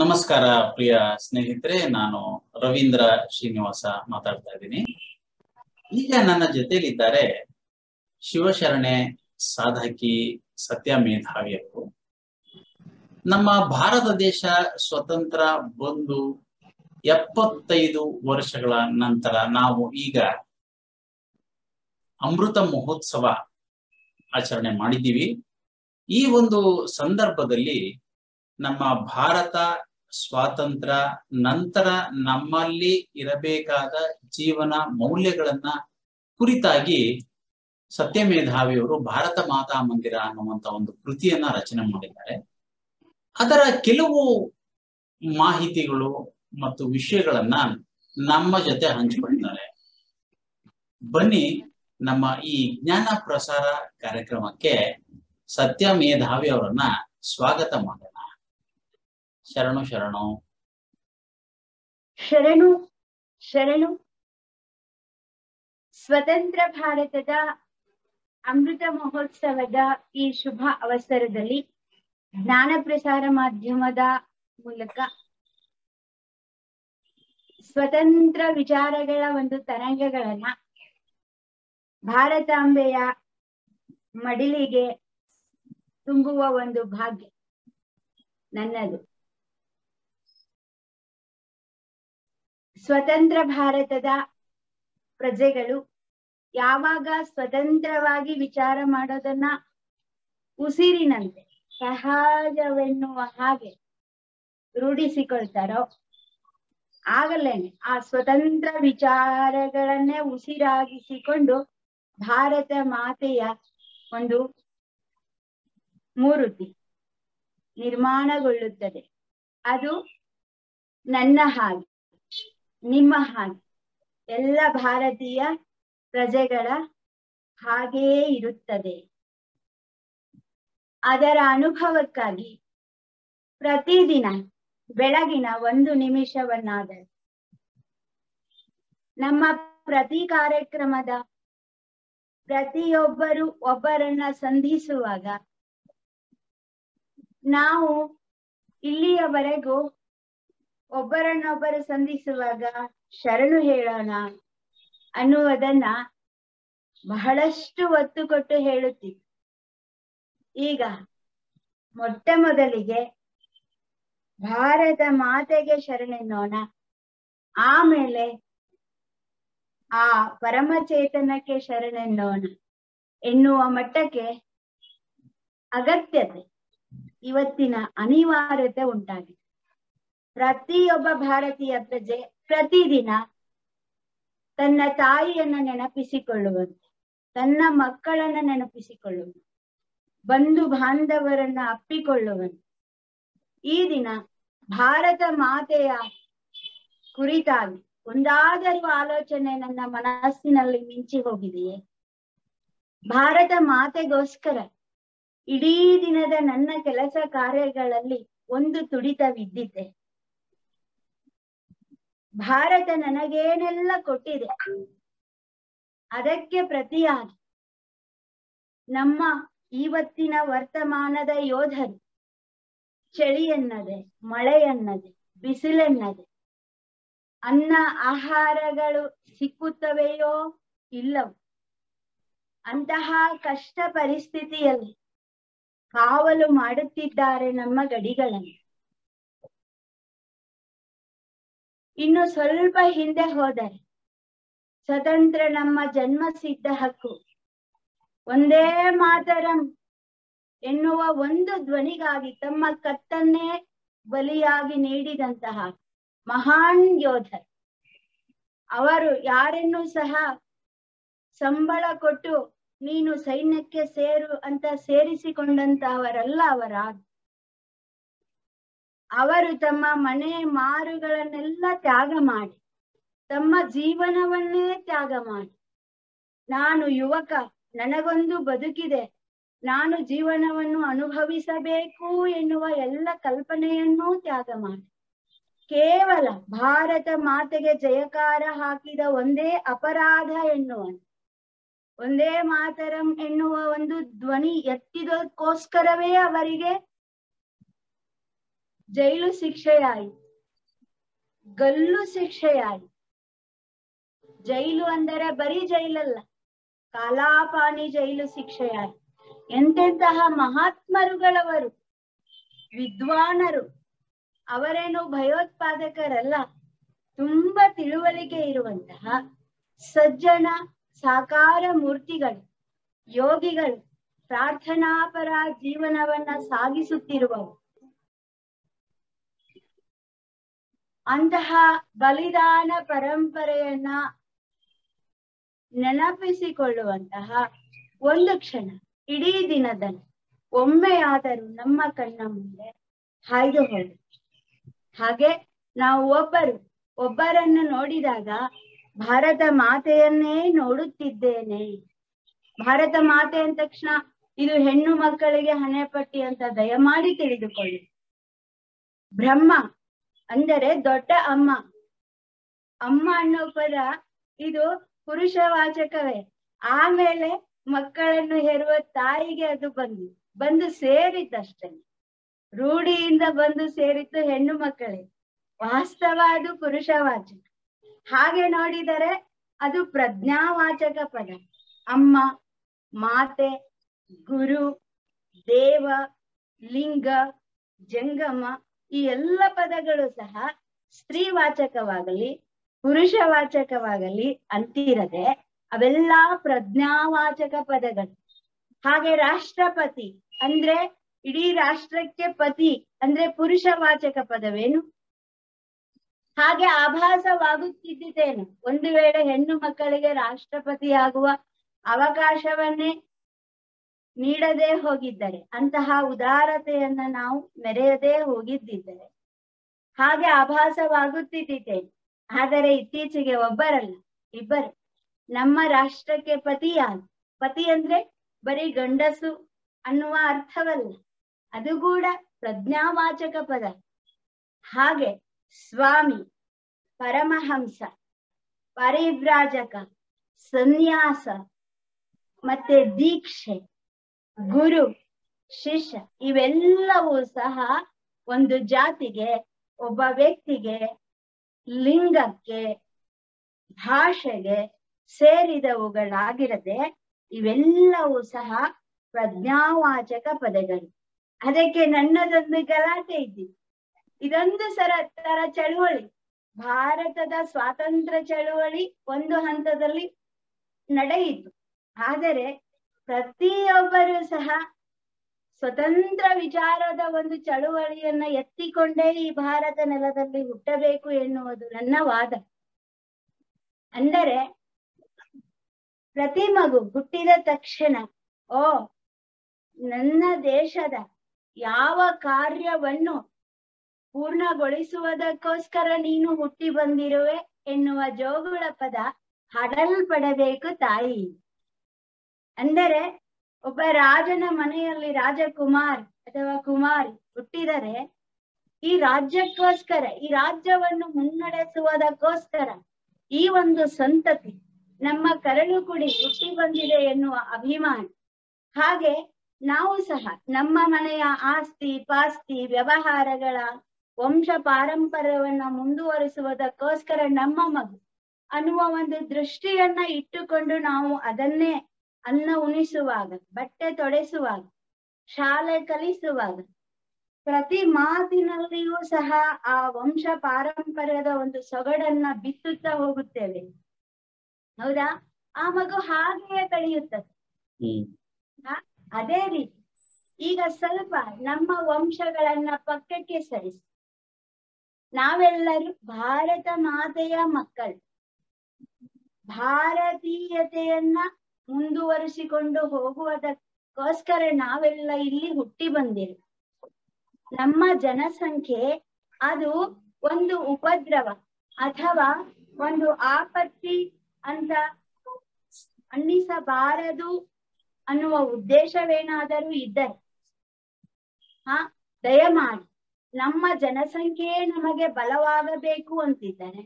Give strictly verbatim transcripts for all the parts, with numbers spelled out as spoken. ನಮಸ್ಕಾರ ಪ್ರಿಯ ಸ್ನೇಹಿತರೆ, ನಾನು ರವೀಂದ್ರ ಶ್ರೀನಿವಾಸ ಮಾತಾಡ್ತಾ ಇದ್ದೀನಿ. ಈಗ ನನ್ನ ಜೊತೆಯಲ್ಲಿ ಇದ್ದಾರೆ ಶಿವಶರಣೆ ಸಾಧಕಿ ಸತ್ಯ ಮೇಧಾವಿ ಅವರು. ನಮ್ಮ ಭಾರತ ದೇಶ ಸ್ವತಂತ್ರ ಬಂದು ಎಪ್ಪತ್ತೈದು ವರ್ಷಗಳ ನಂತರ ನಾವು ಈಗ ಅಮೃತ ಮಹೋತ್ಸವ ಆಚರಣೆ ಮಾಡಿದ್ದೀವಿ. ಈ ಒಂದು ಸಂದರ್ಭದಲ್ಲಿ ನಮ್ಮ ಭಾರತ ಸ್ವಾತಂತ್ರ್ಯ ನಂತರ ನಮ್ಮಲ್ಲಿ ಇರಬೇಕಾದ ಜೀವನ ಮೌಲ್ಯಗಳನ್ನ ಕುರಿತಾಗಿ ಸತ್ಯ ಮೇಧಾವಿಯವರು ಭಾರತ ಮಾತಾ ಮಂದಿರ ಅನ್ನುವಂತ ಒಂದು ಕೃತಿಯನ್ನ ರಚನೆ ಮಾಡಿದ್ದಾರೆ. ಅದರ ಕೆಲವು ಮಾಹಿತಿಗಳು ಮತ್ತು ವಿಷಯಗಳನ್ನ ನಮ್ಮ ಜೊತೆ ಹಂಚಿಕೊಂಡಿದ್ದಾರೆ. ಬನ್ನಿ, ನಮ್ಮ ಈ ಜ್ಞಾನ ಪ್ರಸಾರ ಕಾರ್ಯಕ್ರಮಕ್ಕೆ ಸತ್ಯ ಮೇಧಾವಿ ಅವರನ್ನ ಸ್ವಾಗತ ಮಾಡೋಣ. ಶರಣು ಶರಣು ಶರಣು ಶರಣು. ಸ್ವತಂತ್ರ ಭಾರತದ ಅಮೃತ ಮಹೋತ್ಸವದ ಈ ಶುಭ ಅವಸರದಲ್ಲಿ ಜ್ಞಾನ ಪ್ರಸಾರ ಮಾಧ್ಯಮದ ಮೂಲಕ ಸ್ವತಂತ್ರ ವಿಚಾರಗಳ ಒಂದು ತರಂಗಗಳನ್ನ ಭಾರತಾಂಬೆಯ ಮಡಿಲಿಗೆ ತುಂಬುವ ಒಂದು ಭಾಗ್ಯ ನನ್ನದು. ಸ್ವತಂತ್ರ ಭಾರತದ ಪ್ರಜೆಗಳು ಯಾವಾಗ ಸ್ವತಂತ್ರವಾಗಿ ವಿಚಾರ ಮಾಡೋದನ್ನ ಉಸಿರಿನಂತೆ ಸಹಜವೆನ್ನುವ ಹಾಗೆ ರೂಢಿಸಿಕೊಳ್ತಾರೋ ಆಗಲೇನೆ ಆ ಸ್ವತಂತ್ರ ವಿಚಾರಗಳನ್ನೇ ಉಸಿರಾಗಿಸಿಕೊಂಡು ಭಾರತ ಮಾತೆಯ ಒಂದು ಮೂರ್ತಿ ನಿರ್ಮಾಣಗೊಳ್ಳುತ್ತದೆ. ಅದು ನನ್ನ ಹಾಗೆ, ನಿಮ್ಮ ಹಾಗೆ, ಎಲ್ಲ ಭಾರತೀಯ ಪ್ರಜೆಗಳ ಹಾಗೆಯೇ ಇರುತ್ತದೆ. ಅದರ ಅನುಭವಕ್ಕಾಗಿ ಪ್ರತಿದಿನ ಬೆಳಗಿನ ಒಂದು ನಿಮಿಷವನ್ನಾದರೂ ನಮ್ಮ ಪ್ರತಿ ಕಾರ್ಯಕ್ರಮದ ಪ್ರತಿಯೊಬ್ಬರು ಒಬ್ಬರನ್ನ ಸಂಧಿಸುವಾಗ ನಾವು ಇಲ್ಲಿಯವರೆಗೂ ಒಬ್ಬರನ್ನೊಬ್ಬರು ಸಂಧಿಸುವಾಗ ಶರಣು ಹೇಳೋಣ ಅನ್ನುವುದನ್ನ ಬಹಳಷ್ಟು ಒತ್ತು ಕೊಟ್ಟು ಹೇಳುತ್ತಿತ್ತು. ಈಗ ಮೊಟ್ಟ ಮೊದಲಿಗೆ ಭಾರತ ಮಾತೆಗೆ ಶರಣೆನ್ನೋಣ, ಆಮೇಲೆ ಆ ಪರಮಚೇತನಕ್ಕೆ ಶರಣೆನ್ನೋಣ ಎನ್ನುವ ಮಟ್ಟಕ್ಕೆ ಅಗತ್ಯತೆ ಇವತ್ತಿನ ಅನಿವಾರ್ಯತೆ ಉಂಟಾಗಿದೆ. ಪ್ರತಿಯೊಬ್ಬ ಭಾರತೀಯ ಪ್ರಜೆ ಪ್ರತಿದಿನ ತನ್ನ ತಾಯಿಯನ್ನ ನೆನಪಿಸಿಕೊಳ್ಳುವಂತೆ, ತನ್ನ ಮಕ್ಕಳನ್ನ ನೆನಪಿಸಿಕೊಳ್ಳುವಂತೆ, ಬಂಧು ಬಾಂಧವರನ್ನ ಅಪ್ಪಿಕೊಳ್ಳುವಂತೆ ಈ ದಿನ ಭಾರತ ಮಾತೆಯ ಕುರಿತಾಗಿ ಒಂದಾದರೂ ಆಲೋಚನೆ ನನ್ನ ಮನಸ್ಸಿನಲ್ಲಿ ಮಿಂಚಿ ಹೋಗಿದೆಯೇ? ಭಾರತ ಮಾತೆಗೋಸ್ಕರ ಇಡೀ ದಿನದ ನನ್ನ ಕೆಲಸ ಕಾರ್ಯಗಳಲ್ಲಿ ಒಂದು ತುಡಿತವಿದ್ದಿದೆ. ಭಾರತ ನನಗೇನೆಲ್ಲ ಕೊಟ್ಟಿದೆ, ಅದಕ್ಕೆ ಪ್ರತಿಯಾಗಿ ನಮ್ಮ ಇವತ್ತಿನ ವರ್ತಮಾನದ ಯೋಧರು ಚಳಿಯನ್ನದೆ, ಮಳೆಯನ್ನದೆ, ಬಿಸಿಲನ್ನದೆ ಅನ್ನ ಆಹಾರಗಳು ಸಿಕ್ಕುತ್ತವೆಯೋ ಇಲ್ಲವೋ ಅಂತಹ ಕಷ್ಟ ಪರಿಸ್ಥಿತಿಯಲ್ಲಿ ಕಾವಲು ಮಾಡುತ್ತಿದ್ದಾರೆ ನಮ್ಮ ಗಡಿಗಳನ್ನು. ಇನ್ನು ಸ್ವಲ್ಪ ಹಿಂದೆ ಹೋದರೆ ಸ್ವತಂತ್ರ ನಮ್ಮ ಜನ್ಮ ಸಿದ್ಧ ಹಕ್ಕು, ಒಂದೇ ಮಾತರಂ ಎನ್ನುವ ಒಂದು ಧ್ವನಿಗಾಗಿ ತಮ್ಮ ಕತ್ತನ್ನೇ ಬಲಿಯಾಗಿ ನೀಡಿದಂತಹ ಮಹಾನ್ ಯೋಧರು. ಅವರು ಯಾರನ್ನೂ ಸಹ ಸಂಬಳ ಕೊಟ್ಟು ನೀನು ಸೈನ್ಯಕ್ಕೆ ಸೇರು ಅಂತ ಸೇರಿಸಿಕೊಂಡಂತಹವರಲ್ಲ ಅವರಾದ. ಅವರು ತಮ್ಮ ಮನೆ ಮಾರುಗಳನ್ನೆಲ್ಲ ತ್ಯಾಗ ಮಾಡಿ, ತಮ್ಮ ಜೀವನವನ್ನೇ ತ್ಯಾಗ ಮಾಡಿ, ನಾನು ಯುವಕ, ನನಗೊಂದು ಬದುಕಿದೆ, ನಾನು ಜೀವನವನ್ನು ಅನುಭವಿಸಬೇಕು ಎನ್ನುವ ಎಲ್ಲ ಕಲ್ಪನೆಯನ್ನೂ ತ್ಯಾಗ ಮಾಡಿ ಕೇವಲ ಭಾರತ ಮಾತೆಗೆ ಜಯಕಾರ ಹಾಕಿದ ಒಂದೇ ಅಪರಾಧ ಎನ್ನುವ ಒಂದೇ ಮಾತರಂ ಎನ್ನುವ ಒಂದು ಧ್ವನಿ ಎತ್ತಿದಕ್ಕೋಸ್ಕರವೇ ಅವರಿಗೆ ಜೈಲು ಶಿಕ್ಷೆಯಾಯಿತು, ಗಲ್ಲು ಶಿಕ್ಷೆಯಾಯಿತು. ಜೈಲು ಅಂದರೆ ಬರೀ ಜೈಲಲ್ಲ, ಕಾಲಾಪಾನಿ ಜೈಲು ಶಿಕ್ಷೆಯಾಯಿತು. ಎಂತೆಂತಹ ಮಹಾತ್ಮರುಗಳವರು, ವಿದ್ವಾನರು, ಅವರೇನು ಭಯೋತ್ಪಾದಕರಲ್ಲ, ತುಂಬಾ ತಿಳುವಳಿಕೆ ಇರುವಂತಹ ಸಜ್ಜನ ಸಾಕಾರ ಮೂರ್ತಿಗಳು, ಯೋಗಿಗಳು, ಪ್ರಾರ್ಥನಾಪರ ಜೀವನವನ್ನ ಸಾಗಿಸುತ್ತಿರುವವು. ಅಂತಹ ಬಲಿದಾನ ಪರಂಪರೆಯನ್ನ ನೆನಪಿಸಿಕೊಳ್ಳುವಂತಹ ಒಂದು ಕ್ಷಣ ಇಡೀ ದಿನದಲ್ಲಿ ಒಮ್ಮೆಯಾದರೂ ನಮ್ಮ ಕಣ್ಣ ಮುಂದೆ ಹಾಯ್ದು ಹೋಗಿ, ಹಾಗೆ ನಾವು ಒಬ್ಬರು ಒಬ್ಬರನ್ನು ನೋಡಿದಾಗ ಭಾರತ ಮಾತೆಯನ್ನೇ ನೋಡುತ್ತಿದ್ದೇನೆ. ಭಾರತ ಮಾತೆ ಅಂದ ತಕ್ಷಣ ಇದು ಹೆಣ್ಣು ಮಕ್ಕಳಿಗೆ ಹಣೆಪಟ್ಟಿ ಅಂತ ದಯಮಾಡಿ ತಿಳಿದುಕೊಳ್ಳಿ. ಬ್ರಹ್ಮ ಅಂದರೆ ದೊಡ್ಡ ಅಮ್ಮ. ಅಮ್ಮ ಅನ್ನೋ ಪದ ಇದು ಪುರುಷವಾಚಕವೇ. ಆಮೇಲೆ ಮಕ್ಕಳನ್ನು ಹೆರುವ ತಾಯಿಗೆ ಅದು ಬಂದು ಬಂದು ಸೇರಿದ್ದಷ್ಟೇ, ರೂಢಿಯಿಂದ ಬಂದು ಸೇರಿದ್ದು ಹೆಣ್ಣು ಮಕ್ಕಳೇ. ವಾಸ್ತವ ಅದು ಪುರುಷವಾಚಕ. ಹಾಗೆ ನೋಡಿದರೆ ಅದು ಪ್ರಜ್ಞಾವಾಚಕ ಪದ. ಅಮ್ಮ, ಮಾತೆ, ಗುರು, ದೇವ, ಲಿಂಗ, ಜಂಗಮ, ಈ ಎಲ್ಲ ಪದಗಳು ಸಹ ಸ್ತ್ರೀವಾಚಕವಾಗಲಿ ಪುರುಷವಾಚಕವಾಗಲಿ ಅಂತಿರದೆ ಅವೆಲ್ಲ ಪ್ರಜ್ಞಾವಾಚಕ ಪದಗಳು. ಹಾಗೆ ರಾಷ್ಟ್ರಪತಿ ಅಂದ್ರೆ ಇಡೀ ರಾಷ್ಟ್ರಕ್ಕೆ ಪತಿ ಅಂದ್ರೆ ಪುರುಷವಾಚಕ ಪದವೇನು? ಹಾಗೆ ಆಭಾಸವಾಗುತ್ತಿದ್ದೇನು? ಒಂದು ವೇಳೆ ಹೆಣ್ಣು ಮಕ್ಕಳಿಗೆ ರಾಷ್ಟ್ರಪತಿ ಆಗುವ ಅವಕಾಶವನ್ನೇ ನೀಡದೇ ಹೋಗಿದ್ದರೆ, ಅಂತಹ ಉದಾರತೆಯನ್ನ ನಾವು ಮೆರೆಯದೇ ಹೋಗಿದ್ದಿದ್ದರೆ ಹಾಗೆ ಆಭಾಸವಾಗುತ್ತಿದ್ದೇನೆ. ಆದರೆ ಇತ್ತೀಚೆಗೆ ಒಬ್ಬರಲ್ಲ ಇಬ್ಬರು ನಮ್ಮ ರಾಷ್ಟ್ರಕ್ಕೆ ಪತಿಯಾಗಿ, ಪತಿ ಅಂದ್ರೆ ಬರೀ ಗಂಡಸು ಅನ್ನುವ ಅರ್ಥವಲ್ಲ, ಅದು ಕೂಡ ಪ್ರಜ್ಞಾವಾಚಕ ಪದ. ಹಾಗೆ ಸ್ವಾಮಿ, ಪರಮಹಂಸ, ಪರಿವ್ರಾಜಕ, ಸನ್ಯಾಸ, ಮತ್ತೆ ದೀಕ್ಷೆ, ಗುರು, ಶಿಷ್ಯ, ಇವೆಲ್ಲವೂ ಸಹ ಒಂದು ಜಾತಿಗೆ, ಒಬ್ಬ ವ್ಯಕ್ತಿಗೆ, ಲಿಂಗಕ್ಕೆ, ಭಾಷೆಗೆ ಸೇರಿದವುಗಳಾಗಿರದೆ ಇವೆಲ್ಲವೂ ಸಹ ಪ್ರಜ್ಞಾವಾಚಕ ಪದಗಳು. ಅದಕ್ಕೆ ನನ್ನದೊಂದು ಗಲಾಟೆ ಇದ್ದಿತ್ತು. ಇದೊಂದು ಸರ ತರ ಚಳುವಳಿ, ಭಾರತದ ಸ್ವಾತಂತ್ರ್ಯ ಚಳುವಳಿ ಒಂದು ಹಂತದಲ್ಲಿ ನಡೆಯಿತು. ಆದರೆ ಪ್ರತಿಯೊಬ್ಬರೂ ಸಹ ಸ್ವತಂತ್ರ ವಿಚಾರದ ಒಂದು ಚಳುವಳಿಯನ್ನ ಎತ್ತಿಕೊಂಡೇ ಈ ಭಾರತ ನೆಲದಲ್ಲಿ ಹುಟ್ಟಬೇಕು ಎನ್ನುವುದು ನನ್ನ ವಾದ. ಅಂದರೆ ಪ್ರತಿ ಮಗು ಹುಟ್ಟಿದ ತಕ್ಷಣ ಓ ನನ್ನ ದೇಶದ ಯಾವ ಕಾರ್ಯವನ್ನು ಪೂರ್ಣಗೊಳಿಸುವುದಕ್ಕೋಸ್ಕರ ನೀನು ಹುಟ್ಟಿ ಬಂದಿರುವೆ ಎನ್ನುವ ಜೋಗುಳ ಪದ ಹಾಡಲ್ಪಡಬೇಕು ತಾಯಿ. ಅಂದರೆ ಒಬ್ಬ ರಾಜನ ಮನೆಯಲ್ಲಿ ರಾಜಕುಮಾರ್ ಅಥವಾ ಕುಮಾರ್ ಹುಟ್ಟಿದರೆ ಈ ರಾಜ್ಯಕ್ಕೋಸ್ಕರ, ಈ ರಾಜ್ಯವನ್ನು ಮುನ್ನಡೆಸುವುದಕ್ಕೋಸ್ಕರ ಈ ಒಂದು ಸಂತತಿ ನಮ್ಮ ಕರಳು ಕುಡಿ ಹುಟ್ಟಿ ಬಂದಿದೆ ಎನ್ನುವ ಅಭಿಮಾನ. ಹಾಗೆ ನಾವು ಸಹ ನಮ್ಮ ಮನೆಯ ಆಸ್ತಿ ಪಾಸ್ತಿ ವ್ಯವಹಾರಗಳ ವಂಶ ಪಾರಂಪರ್ಯವನ್ನ ಮುಂದುವರಿಸುವುದಕ್ಕೋಸ್ಕರ ನಮ್ಮ ಮಗು ಅನ್ನುವ ಒಂದು ದೃಷ್ಟಿಯನ್ನ ಇಟ್ಟುಕೊಂಡು ನಾವು ಅದನ್ನೇ ಅನ್ನ ಉಣಿಸುವಾಗ, ಬಟ್ಟೆ ತೊಡೆಸುವಾಗ, ಶಾಲೆ ಕಲಿಸುವಾಗ ಪ್ರತಿ ಮಾತಿನಲ್ಲಿಯೂ ಸಹ ಆ ವಂಶ ಪಾರಂಪರ್ಯದ ಒಂದು ಸೊಗಡನ್ನ ಬಿತ್ತುತ್ತಾ ಹೋಗುತ್ತೇವೆ, ಹೌದಾ? ಆ ಮಗು ಹಾಗೆಯೇ ಬೆಳೆಯುತ್ತದೆ. ಅದೇ ರೀತಿ ಈಗ ಸ್ವಲ್ಪ ನಮ್ಮ ವಂಶಗಳನ್ನ ಪಕ್ಕಕ್ಕೆ ಸರಿಸಿ, ನಾವೆಲ್ಲರೂ ಭಾರತ ಮಾತೆಯ ಮಕ್ಕಳು. ಭಾರತೀಯತೆಯನ್ನ ಮುಂದುವರಿಸಿಕೊಂಡು ಹೋಗುವುದಕ್ಕೋಸ್ಕರ ನಾವೆಲ್ಲ ಇಲ್ಲಿ ಹುಟ್ಟಿ ಬಂದಿರು. ನಮ್ಮ ಜನಸಂಖ್ಯೆ ಅದು ಒಂದು ಉಪದ್ರವ ಅಥವಾ ಒಂದು ಆಪತ್ತಿ ಅಂತ ಅನ್ನಿಸಬಾರದು ಅನ್ನುವ ಉದ್ದೇಶವೇನಾದರೂ ಇದ್ದರೆ ಹಾ ದಯಮಾಡಿ ನಮ್ಮ ಜನಸಂಖ್ಯೆಯೇ ನಮಗೆ ಬಲವಾಗಬೇಕು ಅಂತಿದ್ದಾರೆ.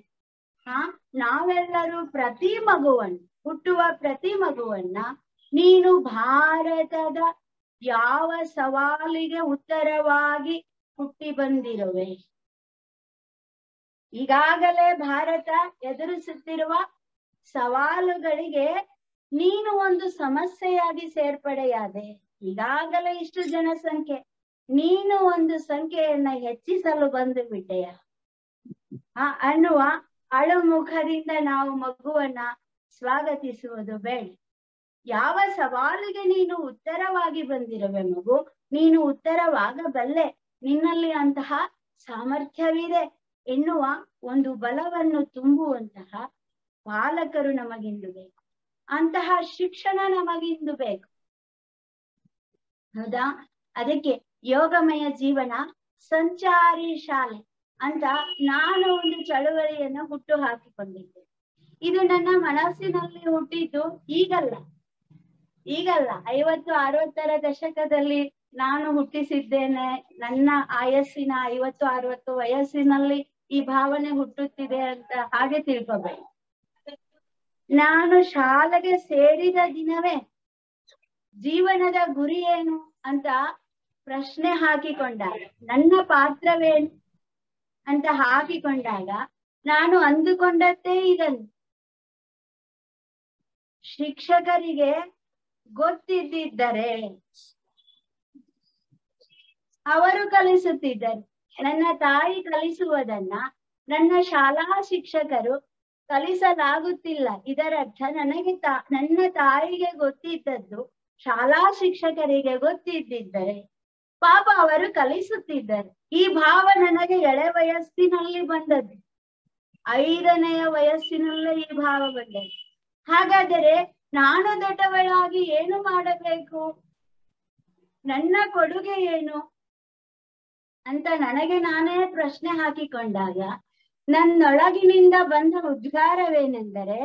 ಹಾ ನಾವೆಲ್ಲರೂ ಪ್ರತಿ ಮಗುವನ್ನು, ಹುಟ್ಟುವ ಪ್ರತಿ ಮಗುವನ್ನ ನೀನು ಭಾರತದ ಯಾವ ಸವಾಲಿಗೆ ಉತ್ತರವಾಗಿ ಹುಟ್ಟಿ ಬಂದಿರುವೆ. ಈಗಾಗಲೇ ಭಾರತ ಎದುರಿಸುತ್ತಿರುವ ಸವಾಲುಗಳಿಗೆ ನೀನು ಒಂದು ಸಮಸ್ಯೆಯಾಗಿ ಸೇರ್ಪಡೆಯಾದೆ. ಈಗಾಗಲೇ ಇಷ್ಟು ಜನಸಂಖ್ಯೆ, ನೀನು ಒಂದು ಸಂಖ್ಯೆಯನ್ನ ಹೆಚ್ಚಿಸಲು ಬಂದು ಬಿಟ್ಟೆಯ ಆ ಅನ್ನುವ ಅಳುಮುಖದಿಂದ ನಾವು ಮಗುವನ್ನ ಸ್ವಾಗತಿಸುವುದು ಬೇಡ. ಯಾವ ಸವಾಲಿಗೆ ನೀನು ಉತ್ತರವಾಗಿ ಬಂದಿರುವೆ ಮಗು, ನೀನು ಉತ್ತರವಾಗಬಲ್ಲೆ, ನಿನ್ನಲ್ಲಿ ಅಂತಹ ಸಾಮರ್ಥ್ಯವಿದೆ ಎನ್ನುವ ಒಂದು ಬಲವನ್ನು ತುಂಬುವಂತಹ ಪಾಲಕರು ನಮಗಿಂದು ಬೇಕು, ಅಂತಹ ಶಿಕ್ಷಣ ನಮಗಿಂದು ಬೇಕು. ಹೌದಾ? ಅದಕ್ಕೆ ಯೋಗಮಯ ಜೀವನ ಸಂಚಾರಿ ಶಾಲೆ ಅಂತ ನಾನು ಒಂದು ಚಳುವಳಿಯನ್ನು ಹುಟ್ಟು ಹಾಕಿಕೊಂಡಿದ್ದೆ. ಇದು ನನ್ನ ಮನಸ್ಸಿನಲ್ಲಿ ಹುಟ್ಟಿದ್ದು ಈಗಲ್ಲ ಈಗಲ್ಲ ಐವತ್ತು ಅರವತ್ತರ ದಶಕದಲ್ಲಿ ನಾನು ಹುಟ್ಟಿಸಿದ್ದೇನೆ. ನನ್ನ ಆಯಸ್ಸಿನ ಐವತ್ತು ಅರವತ್ತು ವಯಸ್ಸಿನಲ್ಲಿ ಈ ಭಾವನೆ ಹುಟ್ಟುತ್ತಿದೆ ಅಂತ ಹಾಗೆ ತಿಳ್ಕೋಬೇಕು. ನಾನು ಶಾಲೆಗೆ ಸೇರಿದ ದಿನವೇ ಜೀವನದ ಗುರಿ ಏನು ಅಂತ ಪ್ರಶ್ನೆ ಹಾಕಿಕೊಂಡಾಗ, ನನ್ನ ಪಾತ್ರವೇನು ಅಂತ ಹಾಕಿಕೊಂಡಾಗ ನಾನು ಅಂದುಕೊಂಡದ್ದೇ ಇದನ್ನು. ಶಿಕ್ಷಕರಿಗೆ ಗೊತ್ತಿದ್ದಿದ್ದರೆ ಅವರು ಕಲಿಸುತ್ತಿದ್ದರು. ನನ್ನ ತಾಯಿ ಕಲಿಸುವುದನ್ನ ನನ್ನ ಶಾಲಾ ಶಿಕ್ಷಕರು ಕಲಿಸಲಾಗುತ್ತಿಲ್ಲ. ಇದರರ್ಥ ನನಗೆ ತಾ ನನ್ನ ತಾಯಿಗೆ ಗೊತ್ತಿದ್ದದ್ದು ಶಾಲಾ ಶಿಕ್ಷಕರಿಗೆ ಗೊತ್ತಿದ್ದಿದ್ದರೆ ಪಾಪ ಅವರು ಕಲಿಸುತ್ತಿದ್ದಾರೆ. ಈ ಭಾವ ನನಗೆ ಎಳೆ ವಯಸ್ಸಿನಲ್ಲಿ ಬಂದದ್ದು, ಐದನೆಯ ವಯಸ್ಸಿನಲ್ಲೇ ಈ ಭಾವ ಬಂದದ್ದು. ಹಾಗಾದರೆ ನಾನು ದೊಡ್ಡವಳಾಗಿ ಏನು ಮಾಡಬೇಕು, ನನ್ನ ಕೊಡುಗೆ ಏನು ಅಂತ ನನಗೆ ನಾನೇ ಪ್ರಶ್ನೆ ಹಾಕಿಕೊಂಡಾಗ ನನ್ನೊಳಗಿನಿಂದ ಬಂದ ಉದ್ಗಾರವೇನೆಂದರೆ,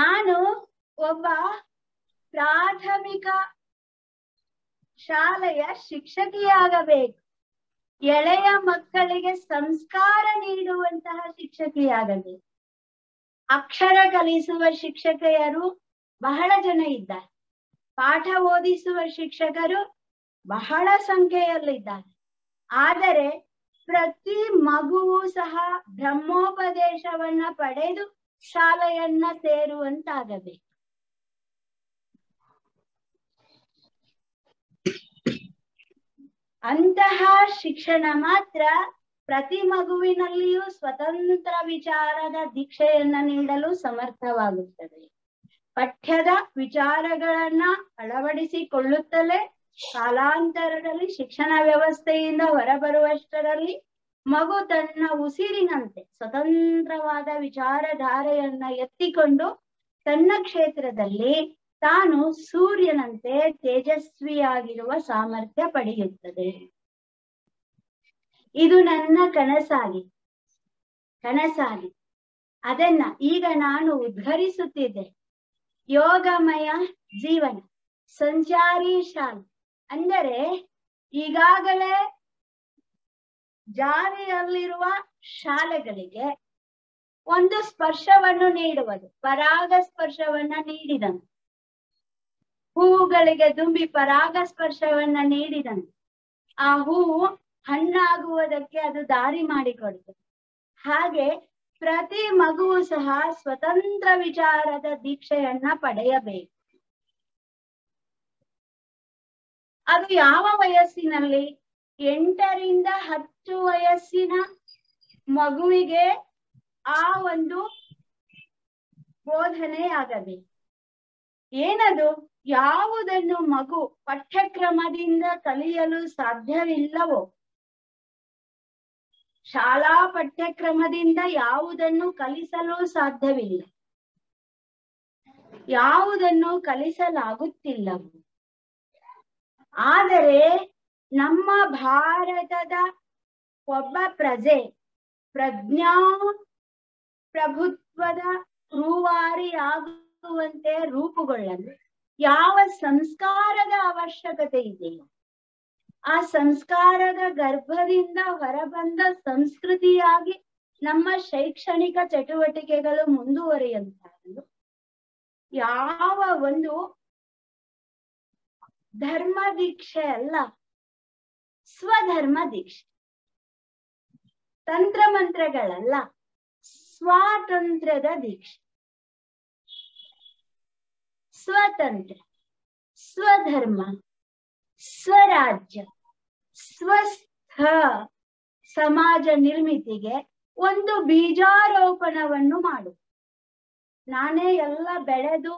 ನಾನು ಒಬ್ಬ ಪ್ರಾಥಮಿಕ ಶಾಲೆಯ ಶಿಕ್ಷಕಿಯಾಗಬೇಕು, ಎಳೆಯ ಮಕ್ಕಳಿಗೆ ಸಂಸ್ಕಾರ ನೀಡುವಂತಹ ಶಿಕ್ಷಕಿಯಾಗಬೇಕು. ಅಕ್ಷರ ಕಲಿಸುವ ಶಿಕ್ಷಕಿಯರು ಬಹಳ ಜನ ಇದ್ದಾರೆ, ಪಾಠ ಓದಿಸುವ ಶಿಕ್ಷಕರು ಬಹಳ ಸಂಖ್ಯೆಯಲ್ಲಿದ್ದಾರೆ. ಆದರೆ ಪ್ರತಿ ಮಗುವೂ ಸಹ ಬ್ರಹ್ಮೋಪದೇಶವನ್ನ ಪಡೆದು ಶಾಲೆಯನ್ನ ಸೇರುವಂತಾಗಬೇಕು. ಅಂತಹ ಶಿಕ್ಷಣ ಮಾತ್ರ ಪ್ರತಿ ಮಗುವಿನಲ್ಲಿಯೂ ಸ್ವತಂತ್ರ ವಿಚಾರದ ದೀಕ್ಷೆಯನ್ನ ನೀಡಲು ಸಮರ್ಥವಾಗುತ್ತದೆ. ಪಠ್ಯದ ವಿಚಾರಗಳನ್ನ ಅಳವಡಿಸಿಕೊಳ್ಳುತ್ತಲೇ ಕಾಲಾಂತರದಲ್ಲಿ ಶಿಕ್ಷಣ ವ್ಯವಸ್ಥೆಯಿಂದ ಹೊರಬರುವಷ್ಟರಲ್ಲಿ ಮಗು ತನ್ನ ಉಸಿರಿನಂತೆ ಸ್ವತಂತ್ರವಾದ ವಿಚಾರಧಾರೆಯನ್ನ ಎತ್ತಿಕೊಂಡು ತನ್ನ ಕ್ಷೇತ್ರದಲ್ಲಿ ತಾನು ಸೂರ್ಯನಂತೆ ತೇಜಸ್ವಿಯಾಗಿರುವ ಸಾಮರ್ಥ್ಯ ಪಡೆಯುತ್ತದೆ. ಇದು ನನ್ನ ಕನಸಾಗಿ ಕನಸಾಗಿ ಅದನ್ನ ಈಗ ನಾನು ಉದ್ಘರಿಸುತ್ತಿದ್ದೆ. ಯೋಗಮಯ ಜೀವನ ಸಂಚಾರಿ ಶಾಲೆ ಅಂದರೆ ಈಗಾಗಲೇ ಜಾರಿಯಲ್ಲಿರುವ ಶಾಲೆಗಳಿಗೆ ಒಂದು ಸ್ಪರ್ಶವನ್ನು ನೀಡುವುದು, ಪರಾಗ ಸ್ಪರ್ಶವನ್ನ ನೀಡಿದಂತೆ, ಹೂವುಗಳಿಗೆ ತುಂಬಿ ಪರಾಗ ಸ್ಪರ್ಶವನ್ನ ನೀಡಿದಂತೆ ಆ ಹೂವು ಹಣ್ಣಾಗುವುದಕ್ಕೆ ಅದು ದಾರಿ ಮಾಡಿಕೊಡುತ್ತದೆ. ಹಾಗೆ ಪ್ರತಿ ಮಗುವು ಸಹ ಸ್ವತಂತ್ರ ವಿಚಾರದ ದೀಕ್ಷೆಯನ್ನ ಪಡೆಯಬೇಕು. ಅದು ಯಾವ ವಯಸ್ಸಿನಲ್ಲಿ? ಎಂಟರಿಂದ ಹತ್ತು ವಯಸ್ಸಿನ ಮಗುವಿಗೆ ಆ ಒಂದು ಬೋಧನೆಯಾಗಬೇಕು. ಏನದು? ಯಾವುದನ್ನು ಮಗು ಪಠ್ಯಕ್ರಮದಿಂದ ಕಲಿಯಲು ಸಾಧ್ಯವಿಲ್ಲವೋ, ಶಾಲಾ ಪಠ್ಯಕ್ರಮದಿಂದ ಯಾವುದನ್ನು ಕಲಿಸಲು ಸಾಧ್ಯವಿಲ್ಲ, ಯಾವುದನ್ನು ಕಲಿಸಲಾಗುತ್ತಿಲ್ಲವೋ, ಆದರೆ ನಮ್ಮ ಭಾರತದ ಒಬ್ಬ ಪ್ರಜೆ ಪ್ರಜ್ಞಾ ಪ್ರಭುತ್ವದ ರೂವಾರಿಯಾಗುವಂತೆ ರೂಪುಗೊಳ್ಳಲು ಯಾವ ಸಂಸ್ಕಾರದ ಅವಶ್ಯಕತೆ ಇದೆಯೋ, ಆ ಸಂಸ್ಕಾರದ ಗರ್ಭದಿಂದ ಹೊರಬಂದ ಸಂಸ್ಕೃತಿಯಾಗಿ ನಮ್ಮ ಶೈಕ್ಷಣಿಕ ಚಟುವಟಿಕೆಗಳು ಮುಂದುವರಿಯುವಂತಾಗಲು ಯಾವ ಒಂದು ಧರ್ಮ ದೀಕ್ಷೆ ಅಲ್ಲ, ಸ್ವಧರ್ಮ ದೀಕ್ಷೆ. ತಂತ್ರ ಮಂತ್ರಗಳಲ್ಲ, ಸ್ವಾತಂತ್ರ್ಯದ ದೀಕ್ಷೆ. ಸ್ವತಂತ್ರ, ಸ್ವಧರ್ಮ, ಸ್ವರಾಜ್ಯ, ಸ್ವಸ್ಥ ಸಮಾಜ ನಿರ್ಮಿತಿಗೆ ಒಂದು ಬೀಜಾರೋಪಣವನ್ನು ಮಾಡು. ನಾನೇ ಎಲ್ಲ ಬೆಳೆದು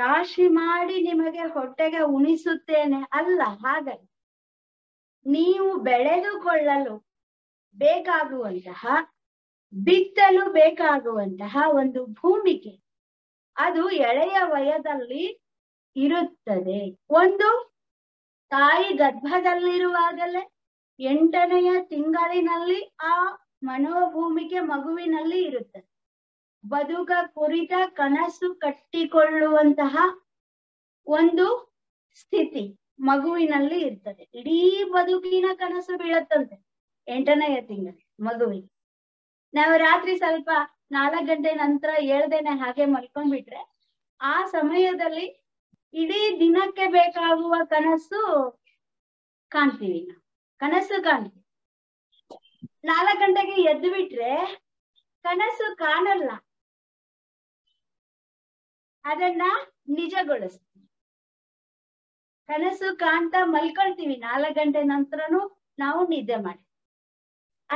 ರಾಶಿ ಮಾಡಿ ನಿಮಗೆ ಹೊಟ್ಟೆಗೆ ಉಣಿಸುತ್ತೇನೆ ಅಲ್ಲ, ಹಾಗಲ್ಲ. ನೀವು ಬೆಳೆದುಕೊಳ್ಳಲು ಬೇಕಾಗುವಂತಹ, ಬಿತ್ತಲು ಬೇಕಾಗುವಂತಹ ಒಂದು ಭೂಮಿಕೆ ಅದು ಎಳೆಯ ವಯದಲ್ಲಿ ಇರುತ್ತದೆ. ಒಂದು ತಾಯಿ ಗರ್ಭದಲ್ಲಿರುವಾಗಲೇ ಎಂಟನೆಯ ತಿಂಗಳಿನಲ್ಲಿ ಆ ಮನೋಭೂಮಿಕೆ ಮಗುವಿನಲ್ಲಿ ಇರುತ್ತದೆ. ಬದುಕ ಕುರಿತ ಕನಸು ಕಟ್ಟಿಕೊಳ್ಳುವಂತಹ ಒಂದು ಸ್ಥಿತಿ ಮಗುವಿನಲ್ಲಿ ಇರ್ತದೆ. ಇಡೀ ಬದುಕಿನ ಕನಸು ಬೀಳತ್ತಂತೆ ಎಂಟನೆಯ ತಿಂಗಳು ಮಗುವಿಗೆ. ನಾವು ರಾತ್ರಿ ಸ್ವಲ್ಪ ನಾಲ್ಕು ಗಂಟೆ ನಂತರ ಏಳ್ದೇನೆ ಹಾಗೆ ಮಲ್ಕೊಂಡ್ಬಿಟ್ರೆ ಆ ಸಮಯದಲ್ಲಿ ಇಡೀ ದಿನಕ್ಕೆ ಬೇಕಾಗುವ ಕನಸು ಕಾಣ್ತೀವಿ, ನಾವು ಕನಸು ಕಾಣ್ತೀವಿ. ನಾಲ್ಕು ಗಂಟೆಗೆ ಎದ್ದು ಬಿಟ್ರೆ ಕನಸು ಕಾಣಲ್ಲ, ಅದನ್ನ ನಿಜಗೊಳಿಸ್ತೀವಿ. ಕನಸು ಕಾಣ್ತಾ ಮಲ್ಕೊಳ್ತೀವಿ, ನಾಲ್ಕು ಗಂಟೆ ನಂತರನೂ ನಾವು ನಿದ್ದೆ ಮಾಡಿ.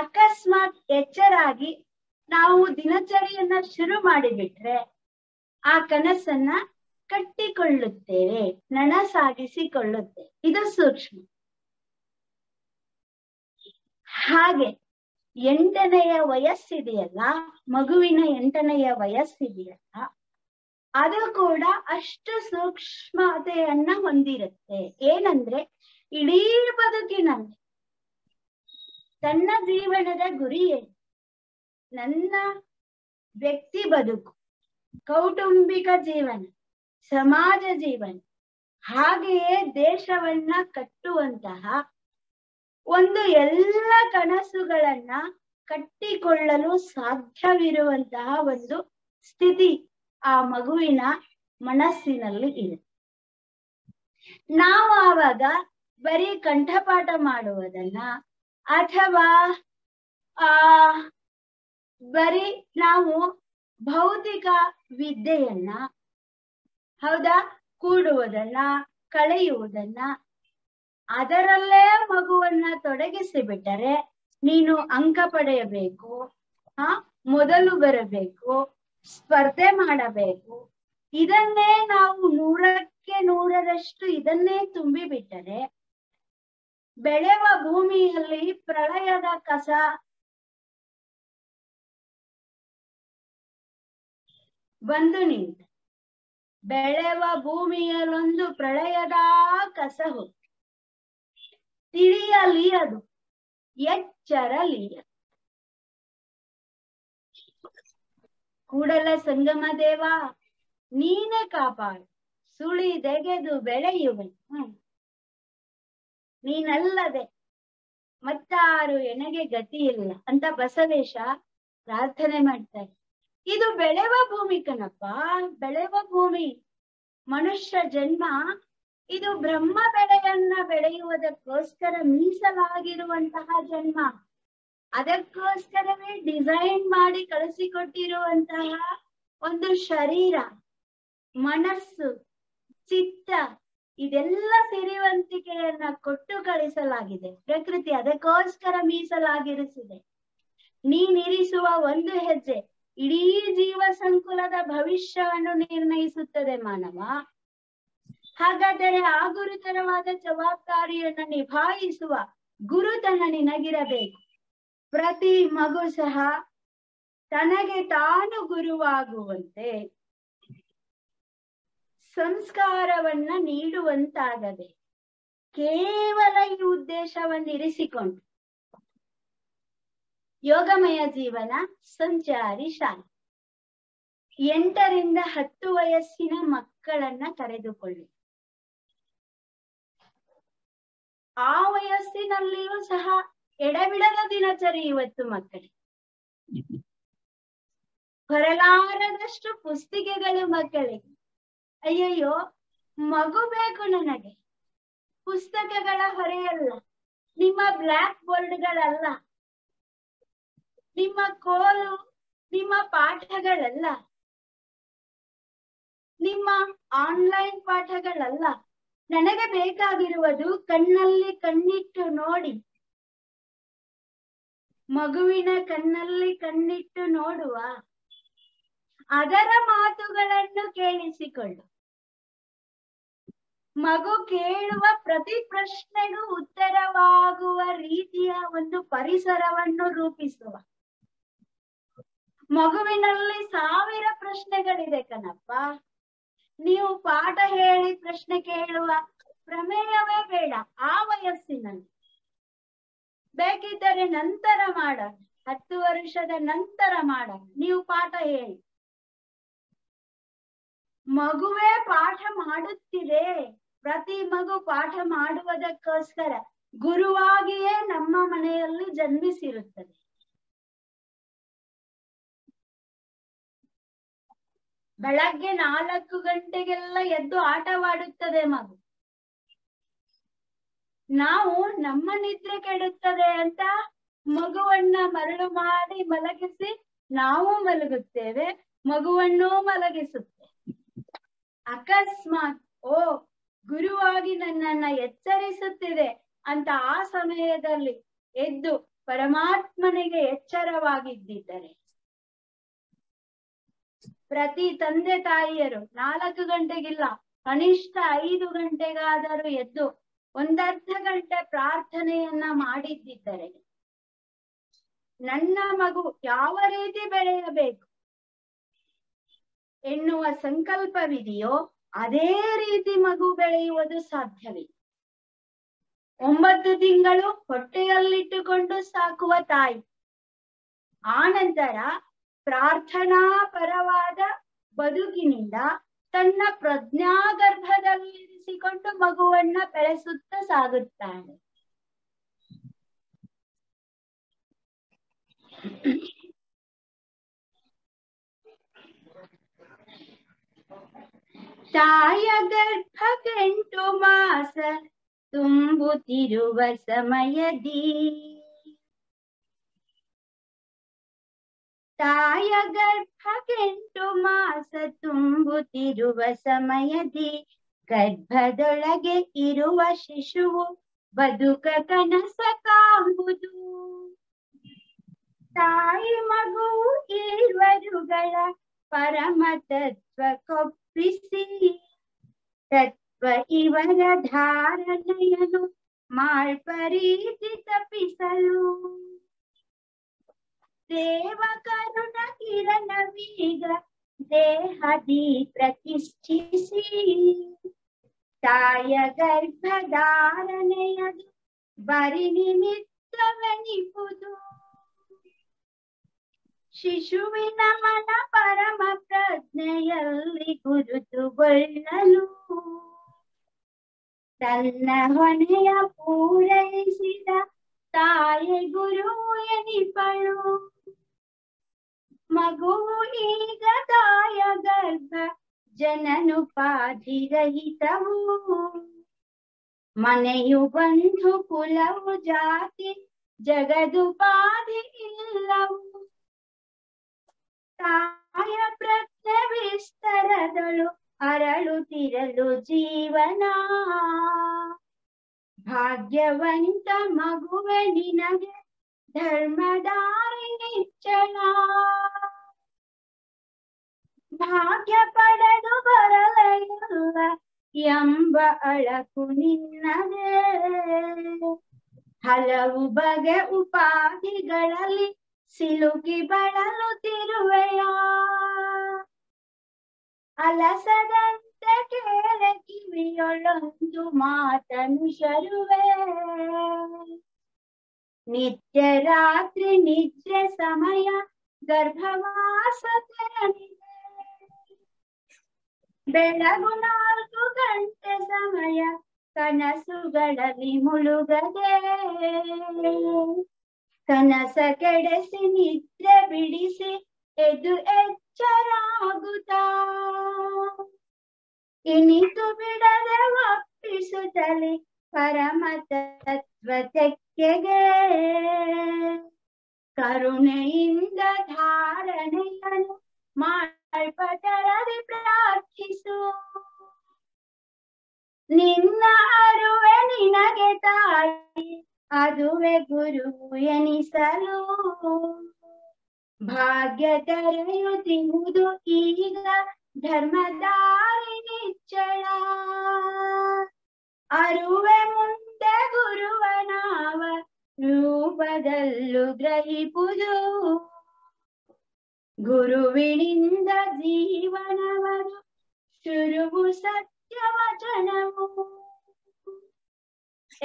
ಅಕಸ್ಮಾತ್ ಎಚ್ಚರಾಗಿ ನಾವು ದಿನಚರಿಯನ್ನ ಶುರು ಮಾಡಿಬಿಟ್ರೆ ಆ ಕನಸನ್ನ ಕಟ್ಟಿಕೊಳ್ಳುತ್ತೇವೆ, ನನಸಾಗಿಸಿಕೊಳ್ಳುತ್ತೇವೆ. ಇದು ಸೂಕ್ಷ್ಮ. ಹಾಗೆ ಎಂಟನೆಯ ವಯಸ್ಸಿದೆಯಲ್ಲ, ಮಗುವಿನ ಎಂಟನೆಯ ವಯಸ್ಸಿದೆಯಲ್ಲ, ಅದು ಕೂಡ ಅಷ್ಟು ಸೂಕ್ಷ್ಮತೆಯನ್ನ ಹೊಂದಿರುತ್ತೆ. ಏನಂದ್ರೆ ಇಡೀ ಬದುಕಿನಲ್ಲಿ ತನ್ನ ಜೀವನದ ಗುರಿಯೇ ನನ್ನ ವ್ಯಕ್ತಿ ಬದುಕು, ಕೌಟುಂಬಿಕ ಜೀವನ, ಸಮಾಜ ಜೀವನ, ಹಾಗೆಯೇ ದೇಶವನ್ನ ಕಟ್ಟುವಂತಹ ಒಂದು ಎಲ್ಲ ಕನಸುಗಳನ್ನ ಕಟ್ಟಿಕೊಳ್ಳಲು ಸಾಧ್ಯವಿರುವಂತಹ ಒಂದು ಸ್ಥಿತಿ ಆ ಮಗುವಿನ ಮನಸ್ಸಿನಲ್ಲಿ ಇದೆ. ನಾವು ಆವಾಗ ಬರೀ ಕಂಠಪಾಠ ಮಾಡುವುದನ್ನ ಅಥವಾ ಆ ಬರೀ ನಾವು ಭೌತಿಕ ವಿದ್ಯೆಯನ್ನ, ಹೌದಾ, ಕೂಡುವುದನ್ನ, ಕಳೆಯುವುದನ್ನ, ಅದರಲ್ಲೇ ಮಗುವನ್ನ ತೊಡಗಿಸಿ ಬಿಟ್ಟರೆ ನೀನು ಅಂಕ ಪಡೆಯಬೇಕು, ಹ ಮೊದಲು ಬರಬೇಕು, ಸ್ಪರ್ಧೆ ಮಾಡಬೇಕು, ಇದನ್ನೇ ನಾವು ನೂರಕ್ಕೆ ನೂರರಷ್ಟು ಇದನ್ನೇ ತುಂಬಿ ಬಿಟ್ಟರೆ ಬೆಳೆವ ಭೂಮಿಯಲ್ಲಿ ಪ್ರಳಯದ ಕಸ, ಬಂದು ನಿಂತ ಬೆಳೆವ ಭೂಮಿಯಲ್ಲೊಂದು ಪ್ರಳಯದ ಕಸ ಹೋಗಿ ತಿಳಿಯಲಿಯದು, ಎಚ್ಚರಲಿಯ. ಕೂಡಲ ಸಂಗಮ ದೇವ ನೀನೇ ಕಾಪಾಡು, ಸುಳಿದೆಗೆದು ಬೆಳೆಯುವನು ನೀನಲ್ಲದೆ ಮತ್ತಾರು ಎನಗೆ ಗತಿ ಇಲ್ಲ ಅಂತ ಬಸವೇಶ ಪ್ರಾರ್ಥನೆ ಮಾಡ್ತಾರೆ. ಇದು ಬೆಳೆವ ಭೂಮಿ ಕಣಪ್ಪ, ಬೆಳೆವ ಭೂಮಿ. ಮನುಷ್ಯ ಜನ್ಮ ಇದು ಬ್ರಹ್ಮ ಬೆಳೆಯನ್ನ ಬೆಳೆಯುವುದಕ್ಕೋಸ್ಕರ ಮೀಸಲಾಗಿರುವಂತಹ ಜನ್ಮ. ಅದಕ್ಕೋಸ್ಕರವೇ ಡಿಸೈನ್ ಮಾಡಿ ಕಳಿಸಿಕೊಟ್ಟಿರುವಂತಹ ಒಂದು ಶರೀರ, ಮನಸ್ಸು, ಚಿತ್ತ, ಇದೆಲ್ಲ ಸಿರಿವಂತಿಕೆಯನ್ನ ಕೊಟ್ಟು ಕಳಿಸಲಾಗಿದೆ ಪ್ರಕೃತಿ. ಅದಕ್ಕೋಸ್ಕರ ಮೀಸಲಾಗಿರಿಸಿದೆ. ನೀನಿರಿಸುವ ಒಂದು ಹೆಜ್ಜೆ ಇಡೀ ಜೀವ ಸಂಕುಲದ ಭವಿಷ್ಯವನ್ನು ನಿರ್ಣಯಿಸುತ್ತದೆ ಮಾನವ. ಹಾಗಾದರೆ ಆ ಗುರುತರವಾದ ಜವಾಬ್ದಾರಿಯನ್ನು ನಿಭಾಯಿಸುವ ಗುರುತನ ನಿನಗಿರಬೇಕು. ಪ್ರತಿ ಮಗು ಸಹ ತನಗೆ ತಾನು ಗುರುವಾಗುವಂತೆ ಸಂಸ್ಕಾರವನ್ನ ನೀಡುವಂತಾಗಬೇಕು. ಕೇವಲ ಈ ಉದ್ದೇಶವನ್ನು ಇರಿಸಿಕೊಂಡು ಯೋಗಮಯ ಜೀವನ ಸಂಚಾರಿ ಶಾಲೆ ಎಂಟರಿಂದ ಹತ್ತು ವಯಸ್ಸಿನ ಮಕ್ಕಳನ್ನ ಕರೆದುಕೊಳ್ಳಿ. ಆ ವಯಸ್ಸಿನಲ್ಲಿಯೂ ಸಹ ಎಡಬಿಡದ ದಿನಚರಿ ಇವತ್ತು ಮಕ್ಕಳಿಗೆ. ಹೊರಲಾರದಷ್ಟು ಪುಸ್ತಿಕೆಗಳು ಮಕ್ಕಳಿಗೆ. ಅಯ್ಯಯ್ಯೋ ಮಗು ಬೇಕು ನನಗೆ, ಪುಸ್ತಕಗಳ ಹೊರೆಯಲ್ಲ, ನಿಮ್ಮ ಬ್ಲಾಕ್ ಬೋರ್ಡ್ಗಳಲ್ಲ, ನಿಮ್ಮ ಕೋಲು, ನಿಮ್ಮ ಪಾಠಗಳಲ್ಲ, ನಿಮ್ಮ ಆನ್ಲೈನ್ ಪಾಠಗಳಲ್ಲ. ನನಗೆ ಬೇಕಾಗಿರುವುದು ಕಣ್ಣಲ್ಲಿ ಕಣ್ಣಿಟ್ಟು ನೋಡಿ, ಮಗುವಿನ ಕಣ್ಣಲ್ಲಿ ಕಣ್ಣಿಟ್ಟು ನೋಡುವ ಅದರ ಮಾತುಗಳನ್ನು ಕೇಳಿಸಿಕೊಳ್ಳು. ಮಗು ಕೇಳುವ ಪ್ರತಿ ಪ್ರಶ್ನೆಗೂ ಉತ್ತರವಾಗುವ ರೀತಿಯ ಒಂದು ಪರಿಸರವನ್ನು ರೂಪಿಸುವ. ಮಗುವಿನಲ್ಲಿ ಸಾವಿರ ಪ್ರಶ್ನೆಗಳಿದೆ ಕಣಪ್ಪ, ನೀವು ಪಾಠ ಹೇಳಿ ಪ್ರಶ್ನೆ ಕೇಳುವ ಪ್ರಮೇಯವೇ ಬೇಡ ಆ ವಯಸ್ಸಿನಲ್ಲಿ. ಬೇಕಿದ್ದರೆ ನಂತರ ಮಾಡೋಣ, ಹತ್ತು ವರ್ಷದ ನಂತರ ಮಾಡೋಣ, ನೀವು ಪಾಠ ಹೇಳಿ. ಮಗುವೇ ಪಾಠ ಮಾಡುತ್ತಿದೆ, ಪ್ರತಿ ಮಗು ಪಾಠ ಮಾಡುವುದಕ್ಕೋಸ್ಕರ ಗುರುವಾಗಿಯೇ ನಮ್ಮ ಮನೆಯಲ್ಲಿ ಜನ್ಮಿಸಿರುತ್ತದೆ. ಬೆಳಗ್ಗೆ ನಾಲ್ಕು ಗಂಟೆಗೆಲ್ಲ ಎದ್ದು ಆಟವಾಡುತ್ತದೆ ಮಗು. ನಾವು ನಮ್ಮ ನಿದ್ರೆ ಕೆಡುತ್ತದೆ ಅಂತ ಮಗುವನ್ನ ಮರಳು ಮಾಡಿ ಮಲಗಿಸಿ ನಾವು ಮಲಗುತ್ತೇವೆ, ಮಗುವನ್ನೂ ಮಲಗಿಸುತ್ತೆ. ಅಕಸ್ಮಾತ್ ಓ ಗುರುವಾಗಿ ನನ್ನನ್ನ ಎಚ್ಚರಿಸುತ್ತಿದೆ ಅಂತ ಆ ಸಮಯದಲ್ಲಿ ಎದ್ದು ಪರಮಾತ್ಮನಿಗೆ ಎಚ್ಚರವಾಗಿದ್ದಿದ್ದರೆ, ಪ್ರತಿ ತಂದೆ ತಾಯಿಯರು ನಾಲ್ಕು ಗಂಟೆಗಿಲ್ಲ ಕನಿಷ್ಠ ಐದು ಗಂಟೆಗಾದರೂ ಎದ್ದು ಒಂದರ್ಧ ಗಂಟೆ ಪ್ರಾರ್ಥನೆಯನ್ನ ಮಾಡಿದ್ದಿದ್ದರೆ, ನನ್ನ ಮಗು ಯಾವ ರೀತಿ ಬೆಳೆಯಬೇಕು ಎನ್ನುವ ಸಂಕಲ್ಪವಿದೆಯೋ ಅದೇ ರೀತಿ ಮಗು ಬೆಳೆಯುವುದು ಸಾಧ್ಯವಿದೆ. ಒಂಬತ್ತು ತಿಂಗಳು ಹೊಟ್ಟೆಯಲ್ಲಿಟ್ಟುಕೊಂಡು ಸಾಕುವ ತಾಯಿ, ಆನಂತರ ಪ್ರಾರ್ಥನಾ ಪರವಾದ ಬದುಕಿನಿಂದ ತನ್ನ ಪ್ರಜ್ಞಾಗರ್ಭದಲ್ಲಿರಿಸಿಕೊಂಡು ಮಗುವನ್ನ ಬೆಳೆಸುತ್ತಾ ಸಾಗುತ್ತಾಳೆ. ತಾಯ ಗರ್ಭಕ್ಕೆಂಟು ಮಾಸ ತುಂಬುತ್ತಿರುವ ಸಮಯದಿ, ತಾಯ ಗರ್ಭಕ್ಕೆಂಟು ಮಾಸ ತುಂಬುತ್ತಿರುವ ಸಮಯದಿ, ಗರ್ಭದೊಳಗೆ ಇರುವ ಶಿಶುವು ಬದುಕ ಕನಸ ಕಾಣುವುದು. ತಾಯಿ ಮಗುವು ಇರುವರುಗಳ ಪರಮ ತತ್ವಕ್ಕೊಪ್ಪಿಸಿ ತತ್ವ ಇವರ ಧಾರಣೆಯನ್ನು ಮಾರ್ಪರೀತಿ ತಪ್ಪಿಸಲು, ದೇವಕರುಣ ಕಿರಣವೀಗ ದೇಹದಿ ಪ್ರತಿಷ್ಠಿಸಿ, ತಾಯ ಗರ್ಭಧಾರಣೆಯದು ಬರಿ ನಿಮಿತ್ತವೆನಿಪುದು. ಶಿಶುವಿನ ಮನ ಪರಮ ಪ್ರಜ್ಞೆಯಲ್ಲಿ ಗುರುತುಗೊಳ್ಳಲು ತನ್ನ ಹೊಣೆಯ ಪೂರೈಸಿದ ತಾಯಿ ಗುರು ಎನಿಪಳು. ಮಗುವು ಈಗ ತಾಯ ಗರ್ಭ ಜನನುಪಾಧಿ ರಹಿತವು, ಮನೆಯು ಬಂಧು ಕುಲವು ಜಾತಿ ಜಗದುಪಾಧಿ ಇಲ್ಲವು. ತಾಯ ಪ್ರಜ್ಞೆ ವಿಸ್ತರದಳು ಅರಳುತ್ತಿರಲು ಜೀವನ, ಭಾಗ್ಯವಂತ ಮಗುವೆ ನಿನಗೆ ಧರ್ಮದಾರಿ ನಿಚ್ಚಳ. ಭಾಗ್ಯ ಪಡೆದು ಬರಲಿಲ್ಲ ಎಂಬ ಅಳಕು ನಿನ್ನದೇ, ಹಲವು ಬಗೆ ಉಪಾಧಿಗಳಲ್ಲಿ ಸಿಲುಕಿ ಬಳಲುತ್ತಿರುವೆಯ. ಅಲಸದಂತೆ ಕೇಳ ಕಿವಿಯೊಳೊಂದು ಮಾತನುಸರುವೆ, ನಿತ್ಯ ರಾತ್ರಿ ನಿದ್ರೆ ಸಮಯ ಗರ್ಭವಾಸ ತೆರನಿದೆ. ಬೆಳಗು ನಾಲ್ಕು ಗಂಟೆ ಸಮಯ ಕನಸುಗಳಲ್ಲಿ ಮುಳುಗದೆ, ಕನಸ ಕೆಡಿಸಿ ನಿದ್ರೆ ಬಿಡಿಸಿ ಎದು ಎಚ್ಚರಾಗುತ್ತ, ಇನಿತು ಬಿಡದೆ ಒಪ್ಪಿಸುತ್ತಲೇ परम तत्व ತೆಕ್ಕೆಗೆ ಕರುಣೆಯಿಂದ ಧಾರಣೆಯನ್ನು ಮಾಡಲ್ಪಟ್ಟರೆ ಪ್ರಾರ್ಥಿಸು ನಿನ್ನ ಅರುವೆ ನಿನಗೆ ತಾಯಿ ಅದುವೆ ಗುರು ಎನಿಸಲು ಭಾಗ್ಯ ತೆರೆಯುತ್ತಿರುವುದು ಈಗ ಧರ್ಮದಾರಿ ನಿಚ್ಚಳ ಅರುವೆ ಮುಂದೆ ಗುರುವನಾವ ರೂಪದಲ್ಲೂ ಗ್ರಹಿಪುದು ಗುರುವಿನಿಂದ ಜೀವನವನು ಶುರುವು ಸತ್ಯ ವಚನವು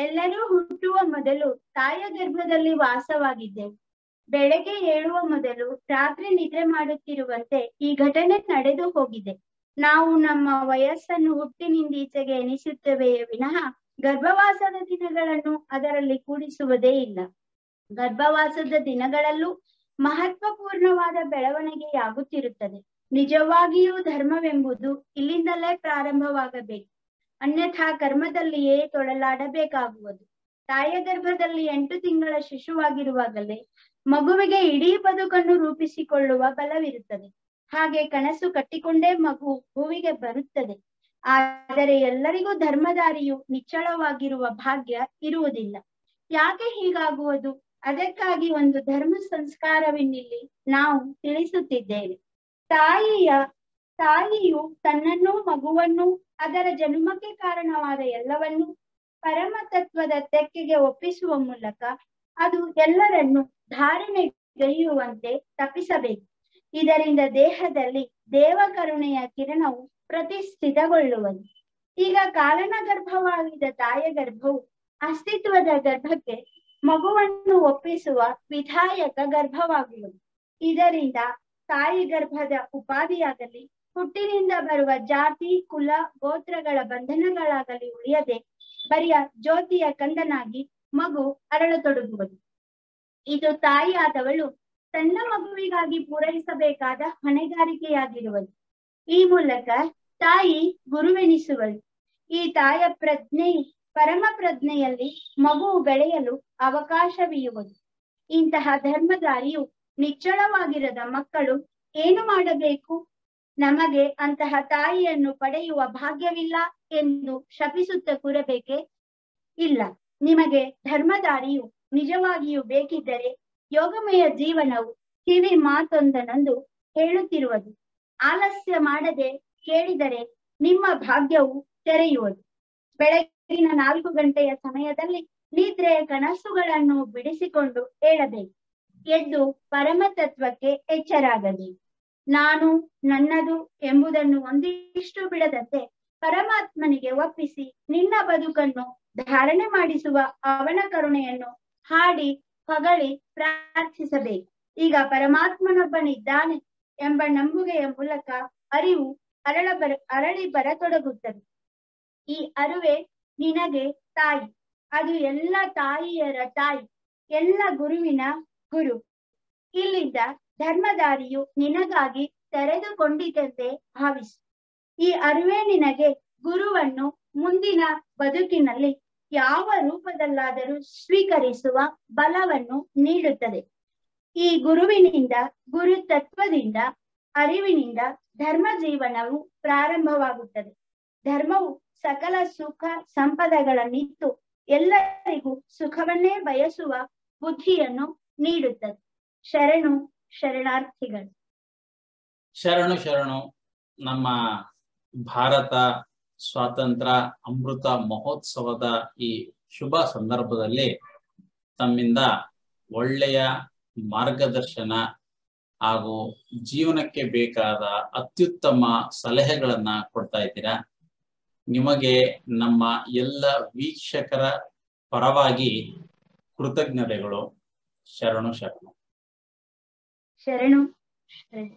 ಎಲ್ಲರೂ ಹುಟ್ಟುವ ಮೊದಲು ತಾಯ ಗರ್ಭದಲ್ಲಿ ವಾಸವಾಗಿದ್ದೆವು ಬೆಳಗ್ಗೆ ಏಳುವ ಮೊದಲು ರಾತ್ರಿ ನಿದ್ರೆ ಮಾಡುತ್ತಿರುವಂತೆ ಈ ಘಟನೆ ನಡೆದು ಹೋಗಿದೆ ನಾವು ನಮ್ಮ ವಯಸ್ಸನ್ನು ಹುಟ್ಟಿನಿಂದ ಈಚೆಗೆ ಎನಿಸುತ್ತವೆಯೇ ವಿನಃ ಗರ್ಭವಾಸದ ದಿನಗಳನ್ನು ಅದರಲ್ಲಿ ಕೂಡಿಸುವುದೇ ಇಲ್ಲ ಗರ್ಭವಾಸದ ದಿನಗಳಲ್ಲೂ ಮಹತ್ವಪೂರ್ಣವಾದ ಬೆಳವಣಿಗೆಯಾಗುತ್ತಿರುತ್ತದೆ ನಿಜವಾಗಿಯೂ ಧರ್ಮವೆಂಬುದು ಇಲ್ಲಿಂದಲೇ ಪ್ರಾರಂಭವಾಗಬೇಕು ಅನ್ಯಥಾ ಕರ್ಮದಲ್ಲಿಯೇ ತೊಳಲಾಡಬೇಕಾಗುವುದು ತಾಯ ಗರ್ಭದಲ್ಲಿ ಎಂಟು ತಿಂಗಳ ಶಿಶುವಾಗಿರುವಾಗಲೇ ಮಗುವಿಗೆ ಇಡೀ ಬದುಕನ್ನು ರೂಪಿಸಿಕೊಳ್ಳುವ ಬಲವಿರುತ್ತದೆ ಹಾಗೆ ಕನಸು ಕಟ್ಟಿಕೊಂಡೇ ಮಗು ಭೂವಿಗೆ ಬರುತ್ತದೆ ಆದರೆ ಎಲ್ಲರಿಗೂ ಧರ್ಮದಾರಿಯು ನಿಚ್ಚಳವಾಗಿರುವ ಭಾಗ್ಯ ಇರುವುದಿಲ್ಲ ಯಾಕೆ ಹೀಗಾಗುವುದು ಅದಕ್ಕಾಗಿ ಒಂದು ಧರ್ಮ ಸಂಸ್ಕಾರವಿನ್ನಿಲ್ಲಿ ನಾವು ತಿಳಿಸುತ್ತಿದ್ದೇವೆ ತಾಯಿಯ ತಾಯಿಯು ತನ್ನನ್ನು ಮಗುವನ್ನು ಅದರ ಜನ್ಮಕ್ಕೆ ಕಾರಣವಾದ ಎಲ್ಲವನ್ನೂ ಪರಮ ತತ್ವದ ತೆಕ್ಕೆಗೆ ಒಪ್ಪಿಸುವ ಮೂಲಕ ಅದು ಎಲ್ಲರನ್ನು ಧಾರಣೆಗೈಯುವಂತೆ ತಪ್ಪಿಸಬೇಕು ಇದರಿಂದ ದೇಹದಲ್ಲಿ ದೇವಕರುಣೆಯ ಕಿರಣವು ಪ್ರತಿಷ್ಠಿತಗೊಳ್ಳುವುದು ಈಗ ಕಾರಣಗರ್ಭವಾಗಿದ್ದ ತಾಯ ಗರ್ಭವು ಅಸ್ತಿತ್ವದ ಗರ್ಭಕ್ಕೆ ಮಗುವನ್ನು ಒಪ್ಪಿಸುವ ವಿಧಾಯಕ ಗರ್ಭವಾಗುವುದು ಇದರಿಂದ ತಾಯಿ ಗರ್ಭದ ಉಪಾದಿಯಾಗಲಿ ಹುಟ್ಟಿನಿಂದ ಬರುವ ಜಾತಿ ಕುಲ ಗೋತ್ರಗಳ ಬಂಧನಗಳಾಗಲಿ ಉಳಿಯದೆ ಬರಿಯ ಜ್ಯೋತಿಯ ಕಂದನಾಗಿ ಮಗು ಅರಳತೊಡಗುವುದು ಇದು ತಾಯಿಯಾದವಳು ತನ್ನ ಮಗುವಿಗಾಗಿ ಪೂರೈಸಬೇಕಾದ ಹೊಣೆಗಾರಿಕೆಯಾಗಿರುವುದು ಈ ಮೂಲಕ ತಾಯಿ ಗುರುವೆನಿಸುವಳು ಈ ತಾಯ ಪ್ರಜ್ಞೆ ಪರಮ ಪ್ರಜ್ಞೆಯಲ್ಲಿ ಮಗು ಬೆಳೆಯಲು ಅವಕಾಶವಿರುವುದು ಇಂತಹ ಧರ್ಮದಾರಿಯು ನಿಚ್ಚಳವಾಗಿರದ ಮಕ್ಕಳು ಏನು ಮಾಡಬೇಕು ನಮಗೆ ಅಂತಹ ತಾಯಿಯನ್ನು ಪಡೆಯುವ ಭಾಗ್ಯವಿಲ್ಲ ಎಂದು ಶಪಿಸುತ್ತ ಕೂರಬೇಕೆ ಇಲ್ಲ ನಿಮಗೆ ಧರ್ಮದಾರಿಯು ನಿಜವಾಗಿಯೂ ಬೇಕಿದ್ದರೆ ಯೋಗಮಯ ಜೀವನವು ಕಿವಿ ಮಾತೊಂದನೊಂದು ಹೇಳುತ್ತಿರುವುದು ಆಲಸ್ಯ ಮಾಡದೆ ಕೇಳಿದರೆ ನಿಮ್ಮ ಭಾಗ್ಯವು ತೆರೆಯುವುದು ಬೆಳಗಿನ ನಾಲ್ಕು ಗಂಟೆಯ ಸಮಯದಲ್ಲಿ ನಿದ್ರೆಯ ಕನಸುಗಳನ್ನು ಬಿಡಿಸಿಕೊಂಡು ಏಳಬೇಕು ಎದ್ದು ಪರಮತತ್ವಕ್ಕೆ ಎಚ್ಚರಾಗಬೇಕು ನಾನು ನನ್ನದು ಎಂಬುದನ್ನು ಒಂದಿಷ್ಟು ಬಿಡದಂತೆ ಪರಮಾತ್ಮನಿಗೆ ಒಪ್ಪಿಸಿ ನಿನ್ನ ಬದುಕನ್ನು ಧಾರಣೆ ಮಾಡಿಸುವ ಅವನ ಕರುಣೆಯನ್ನು ಹಾಡಿ ಹೊಗಳಿ ಪ್ರಾರ್ಥಿಸಬೇಕು ಈಗ ಪರಮಾತ್ಮನೊಬ್ಬನಿದ್ದಾನೆ ಎಂಬ ನಂಬುಗೆಯ ಮೂಲಕ ಅರಿವು ಅರಳ ಬರ ಅರಳಿ ಬರತೊಡಗುತ್ತದೆ ಈ ಅರಿವೇ ನಿನಗೆ ತಾಯಿ ಅದು ಎಲ್ಲ ತಾಯಿಯರ ತಾಯಿ ಎಲ್ಲ ಗುರುವಿನ ಗುರು ಇಲ್ಲಿಂದ ಧರ್ಮದಾರಿಯು ನಿನಗಾಗಿ ತೆರೆದುಕೊಂಡಿದ್ದಂತೆ ಭಾವಿಸು ಈ ಅರಿವೇ ನಿನಗೆ ಗುರುವನ್ನು ಮುಂದಿನ ಬದುಕಿನಲ್ಲಿ ಯಾವ ರೂಪದಲ್ಲಾದರೂ ಸ್ವೀಕರಿಸುವ ಬಲವನ್ನು ನೀಡುತ್ತದೆ ಈ ಗುರುವಿನಿಂದ ಗುರು ತತ್ವದಿಂದ ಅರಿವಿನಿಂದ ಧರ್ಮ ಜೀವನವು ಪ್ರಾರಂಭವಾಗುತ್ತದೆ ಧರ್ಮವು ಸಕಲ ಸುಖ ಸಂಪದಗಳನ್ನಿತ್ತು ಎಲ್ಲರಿಗೂ ಸುಖವನ್ನೇ ಬಯಸುವ ಬುದ್ಧಿಯನ್ನು ನೀಡುತ್ತದೆ ಶರಣು ಶರಣಾರ್ಥಿಗಳು ಶರಣು ಶರಣು ನಮ್ಮ ಭಾರತ ಸ್ವಾತಂತ್ರ್ಯ ಅಮೃತ ಮಹೋತ್ಸವದ ಈ ಶುಭ ಸಂದರ್ಭದಲ್ಲಿ ತಮ್ಮಿಂದ ಒಳ್ಳೆಯ ಮಾರ್ಗದರ್ಶನ ಹಾಗೂ ಜೀವನಕ್ಕೆ ಬೇಕಾದ ಅತ್ಯುತ್ತಮ ಸಲಹೆಗಳನ್ನ ಕೊಡ್ತಾ ಇದ್ದೀರಾ ನಿಮಗೆ ನಮ್ಮ ಎಲ್ಲ ವೀಕ್ಷಕರ ಪರವಾಗಿ ಕೃತಜ್ಞತೆಗಳು ಶರಣು ಶರಣು ಶರಣು